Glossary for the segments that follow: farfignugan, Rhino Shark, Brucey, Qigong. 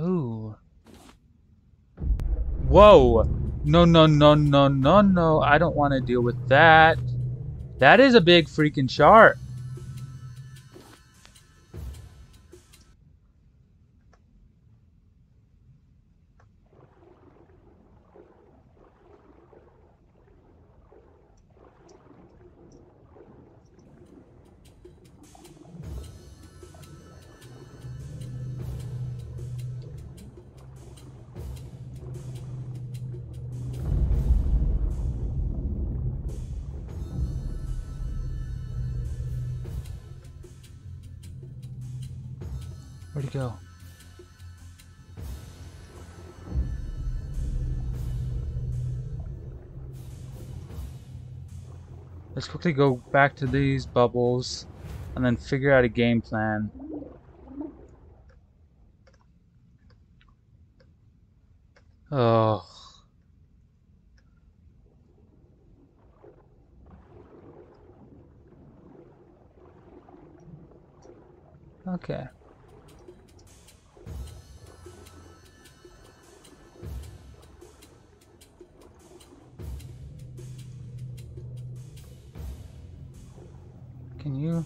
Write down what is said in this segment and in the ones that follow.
Ooh. Whoa. No, no, no, no, no, no. I don't want to deal with that. That is a big freaking shark. Where'd he go? Let's quickly go back to these bubbles and then figure out a game plan. Oh. Okay. Can you?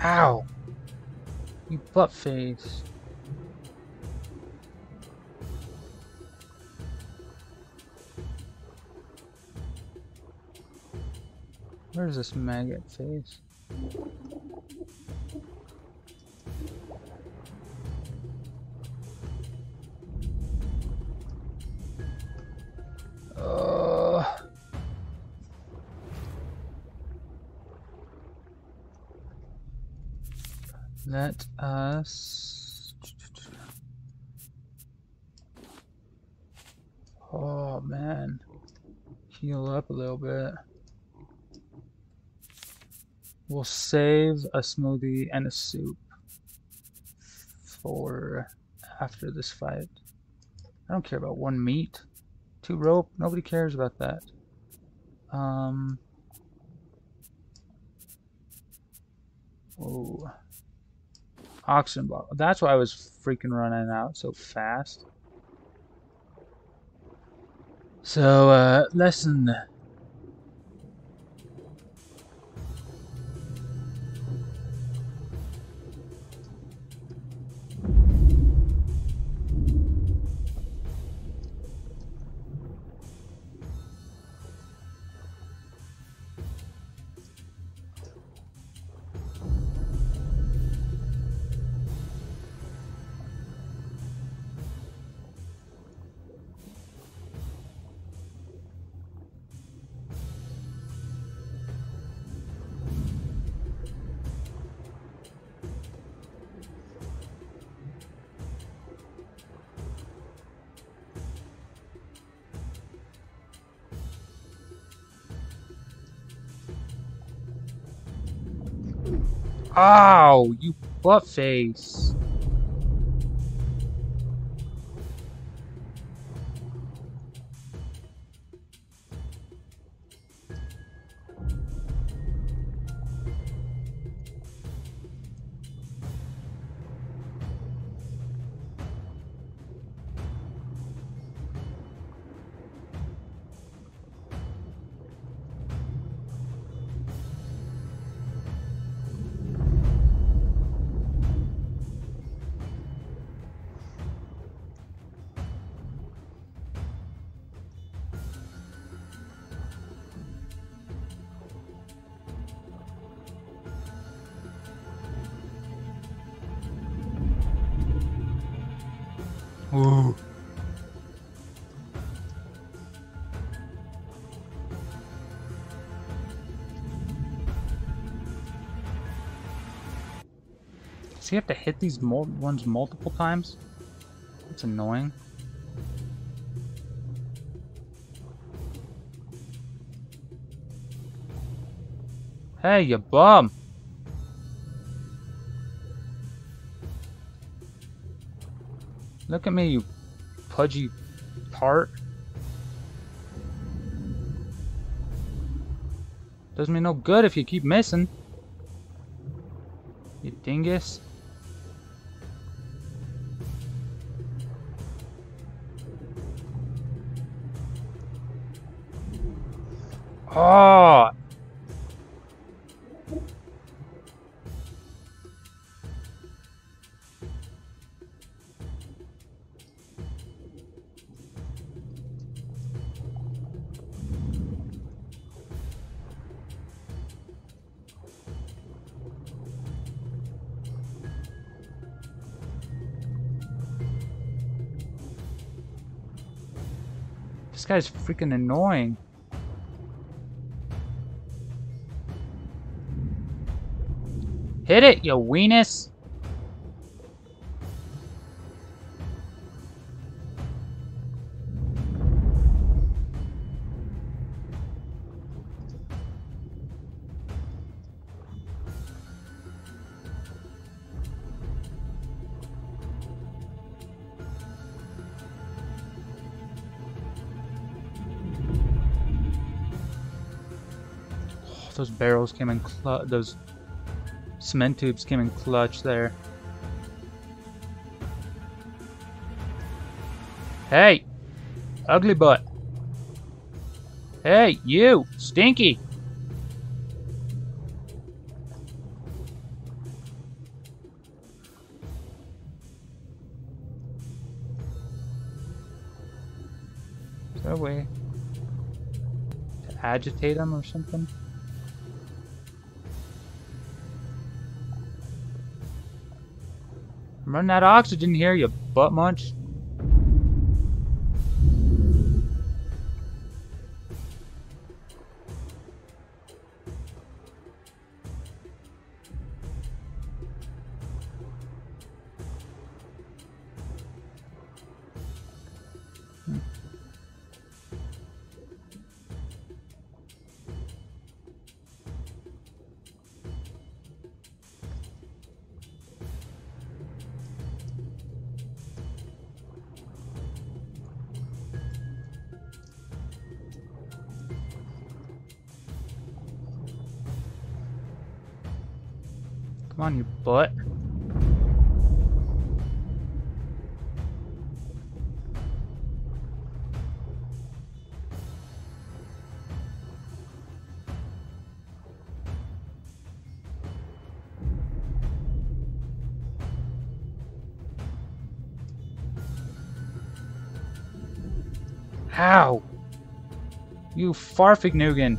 Ow! You butt face. Where's this maggot face? Let us... Oh man. Heal up a little bit. We'll save a smoothie and a soup for after this fight. I don't care about one meat, two rope. Nobody cares about that. Oh, oxygen bottle. That's why I was freaking running out so fast. So lesson. Ow, you butt face. Ooh. So you have to hit these ones multiple times? That's annoying. Hey, you bum! Look at me, you pudgy part. Does me no good if you keep missing, you dingus. Oh! This guy's freaking annoying. Hit it, you weenus! Oh, those barrels came in clutch. Those cement tubes came in clutch there. Hey, ugly butt. Hey, you, stinky. Is there a way to agitate them or something? Run that oxygen here, you butt munch. Come on, you butt. How? You farfignugan.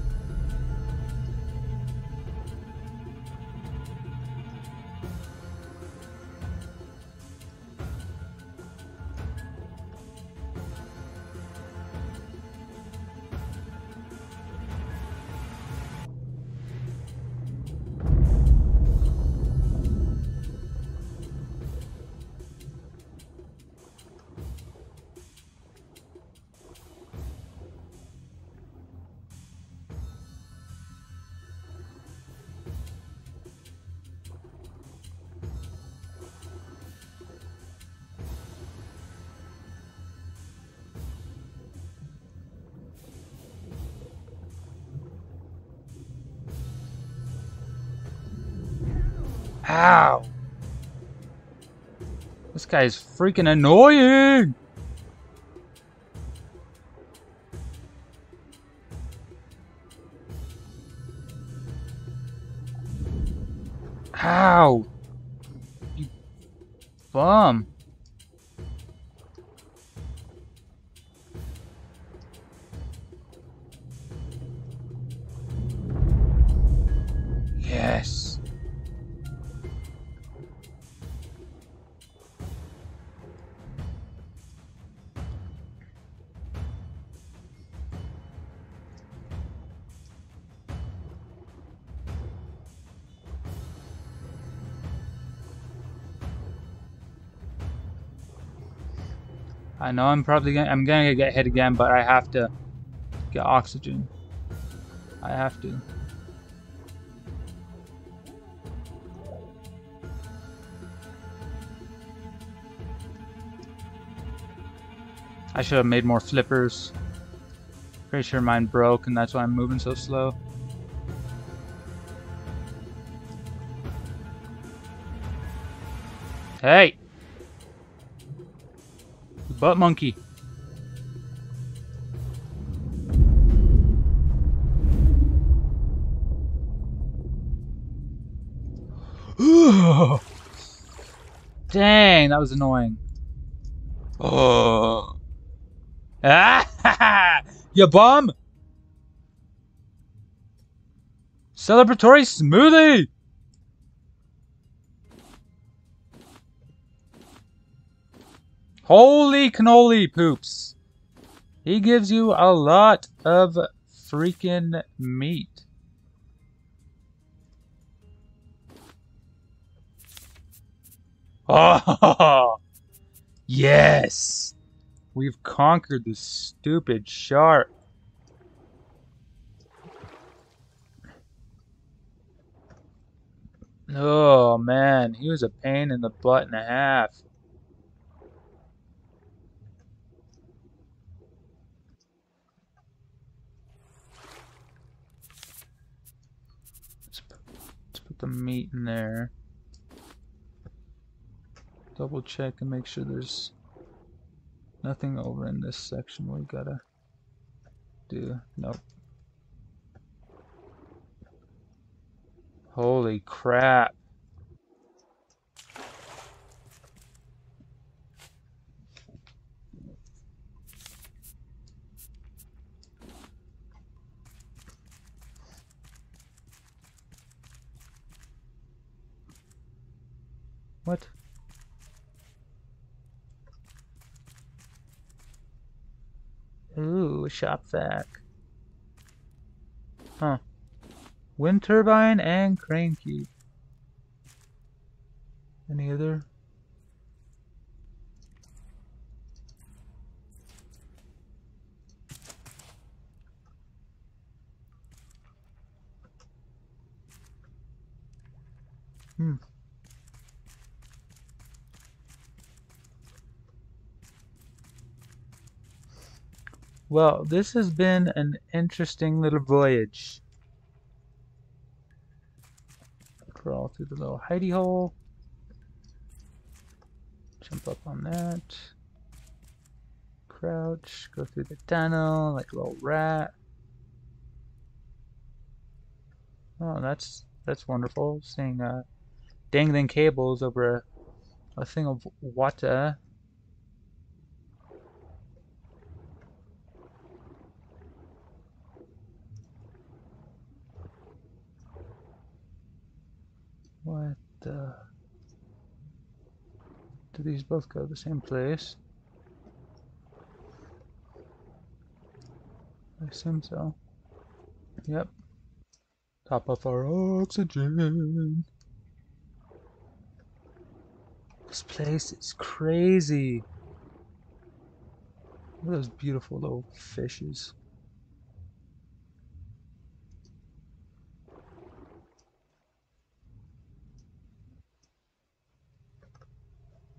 Ow! This guy is freaking annoying! Ow! You bum! Yes! I know I'm gonna get hit again, but I have to get oxygen. I have to. I should have made more flippers. Pretty sure mine broke and that's why I'm moving so slow. Hey! Butt monkey. Dang, that was annoying. Oh. Ah! You bum! Celebratory smoothie! Holy cannoli poops. He gives you a lot of freaking meat. Oh, yes. We've conquered this stupid shark. Oh, man. He was a pain in the butt and a half. Let's put the meat in there. Double check and make sure there's nothing over in this section we gotta do. Nope. Holy crap. What? Ooh, shop vac. Huh. Wind turbine and crane cube. Any other? Hmm. Well, this has been an interesting little voyage. Crawl through the little hidey hole. Jump up on that. Crouch. Go through the tunnel like a little rat. Oh, that's wonderful. Seeing dangling cables over a thing of water. What the... Do these both go to the same place? I assume so. Yep. Top off our oxygen. This place is crazy. Look at those beautiful little fishes.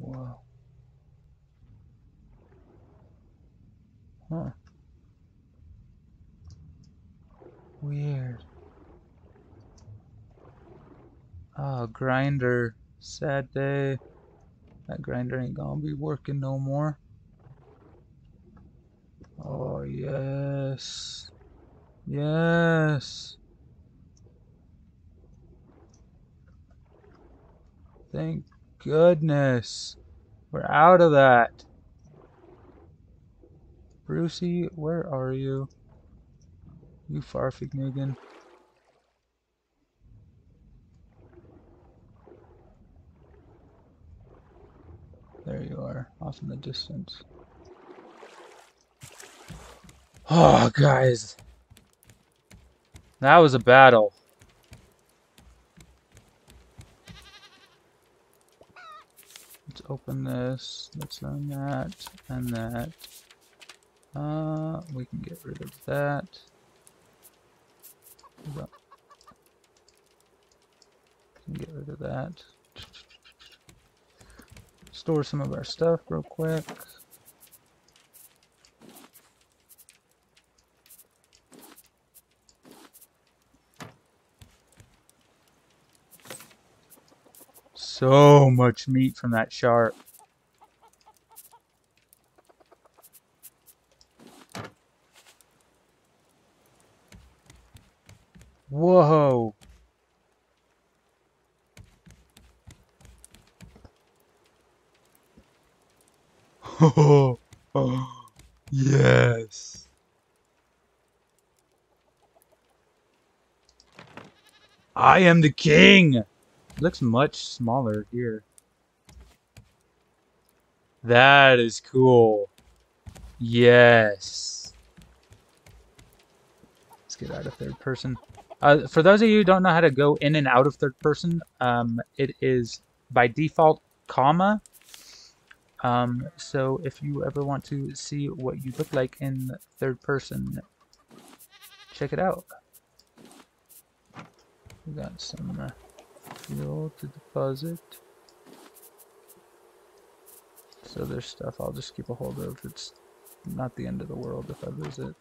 Wow. Huh. Weird. Oh, grinder. Sad day. That grinder ain't gonna be working no more. Oh, yes. Yes. Thank goodness, we're out of that. Brucey, where are you? You farfignugan. There you are, off in the distance. Oh, guys, that was a battle. Open this, let's learn that, and that. We can get rid of that. We can get rid of that. Store some of our stuff real quick. so much meat from that shark. Whoa. Oh, yes. I am the king. It looks much smaller here. That is cool. Yes. Let's get out of third person. For those of you who don't know how to go in and out of third person, it is by default comma. So if you ever want to see what you look like in third person, check it out. We got some fuel to deposit. So there's stuff I'll just keep a hold of. It's not the end of the world if I lose it.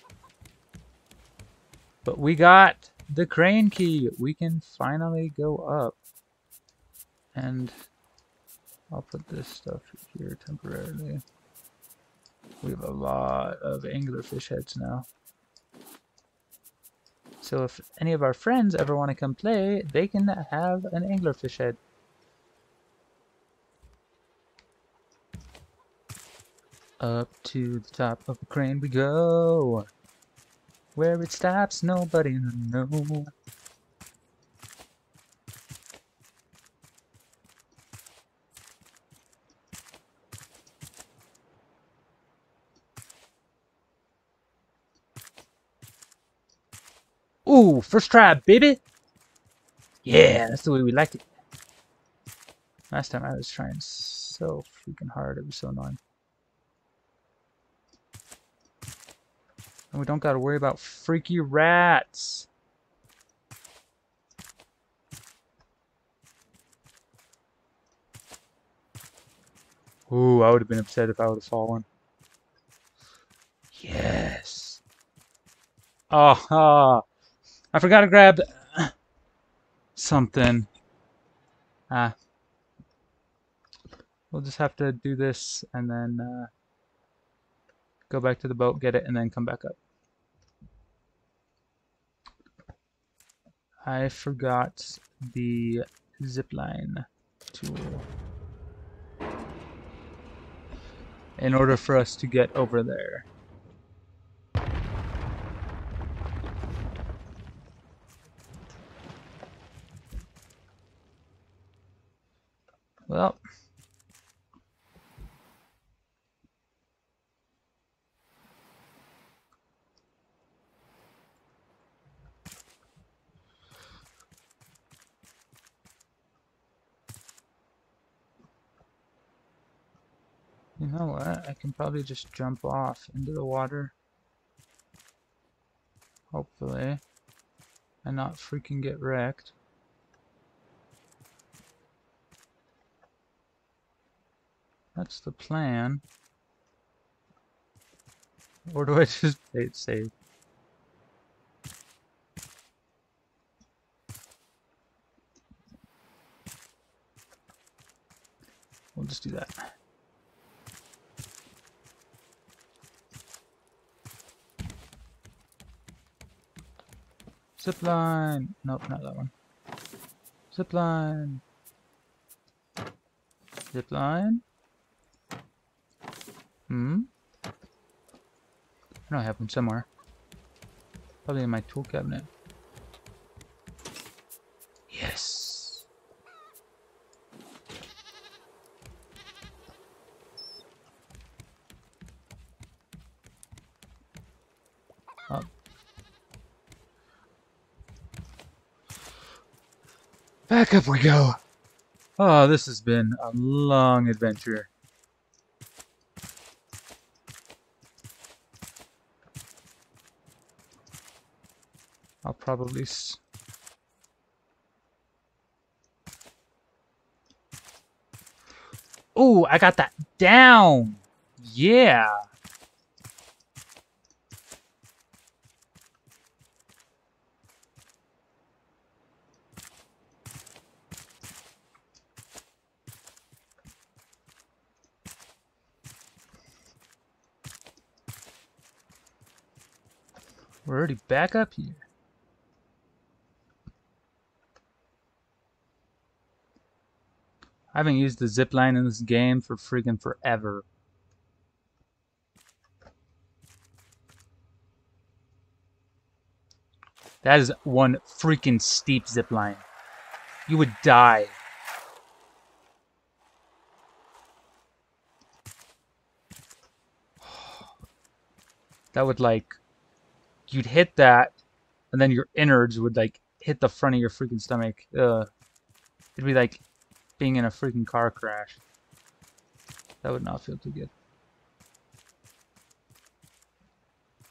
But we got the crane key. We can finally go up. And I'll put this stuff here temporarily. We have a lot of anglerfish heads now. So if any of our friends ever want to come play, they can have an anglerfish head. Up to the top of the crane we go. Where it stops, nobody knows. Ooh, first try, baby! Yeah, that's the way we like it. Last time I was trying so freaking hard, it was so annoying. And we don't gotta worry about freaky rats. Ooh, I would have been upset if I would have fallen. Yes! Aha! I forgot to grab something. We'll just have to do this and then go back to the boat, get it, and then come back up. I forgot the zipline tool. In order for us to get over there. Well, you know what? I can probably just jump off into the water. Hopefully, and not freaking get wrecked. That's the plan. Or do I just play it safe? We'll just do that. Zipline! Nope, not that one. Zipline! Zipline? Hmm? I know I have them somewhere. Probably in my tool cabinet. Yes! Up. Back up we go! Oh, this has been a long adventure. I'll probably Ooh, I got that down. Yeah. We're already back up here. I haven't used the zipline in this game for freaking forever. That is one freaking steep zipline. You would die. That would like... You'd hit that, and then your innards would like hit the front of your freaking stomach. Ugh. It'd be like being in a freaking car crash. That would not feel too good.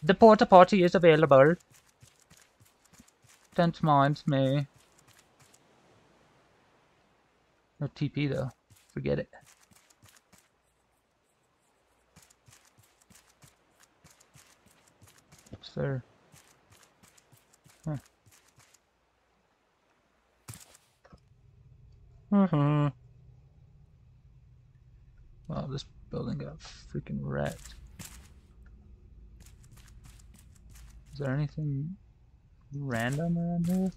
The porta potty is available. Don't mind me. No TP though. Forget it. Oops, there. Huh. Wow, this building got freaking wrecked. Is there anything random around here?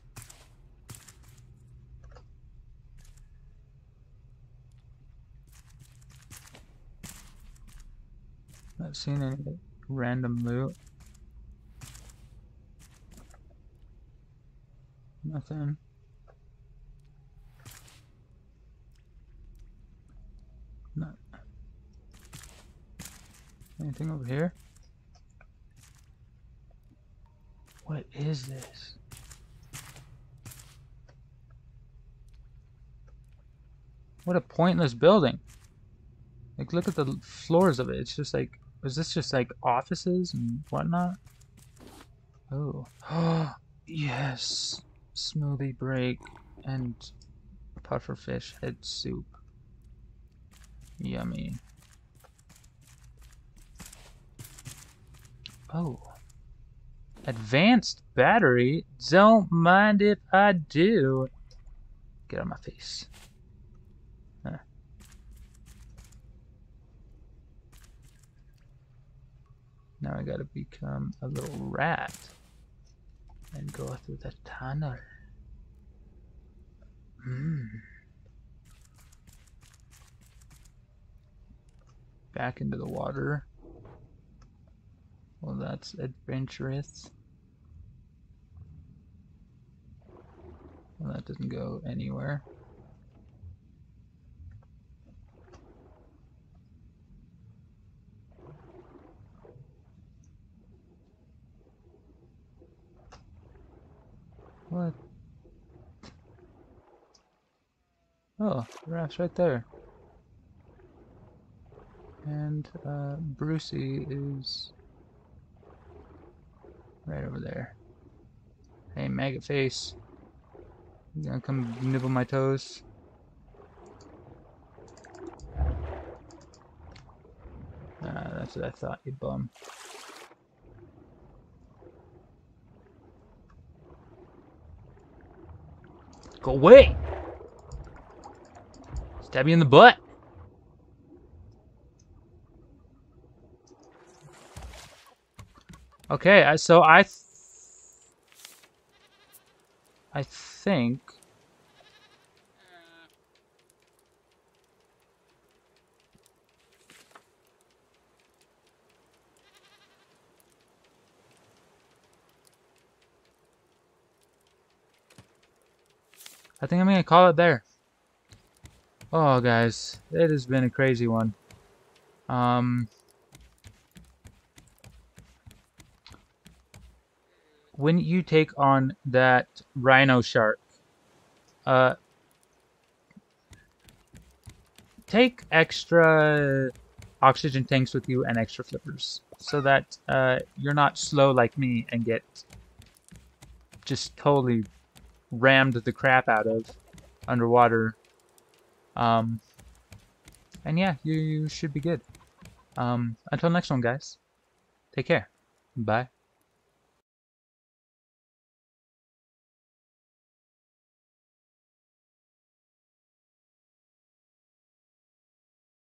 Not seen any random loot. Nothing. Not anything over here. What is this? What a pointless building. Like, look at the floors of it. It's just like, is this just like offices and whatnot? Oh. Yes. Smoothie break and pufferfish head soup. Yummy. Oh. Advanced battery? Don't mind if I do. Get out of my face. Huh. Now I gotta become a little rat and go through the tunnel. Back into the water. Well, that's adventurous. Well, that doesn't go anywhere. What? Oh, the raft's right there. And Brucey is right over there. Hey, maggot face. You gonna come nibble my toes? Ah, that's what I thought, you bum. Go away! Stab you in the butt! Okay, so I think I'm gonna call it there. Oh, guys, it has been a crazy one. When you take on that Rhino Shark, take extra oxygen tanks with you and extra flippers so that you're not slow like me and get just totally rammed the crap out of underwater. And yeah, you should be good. Until next one, guys. Take care. Bye.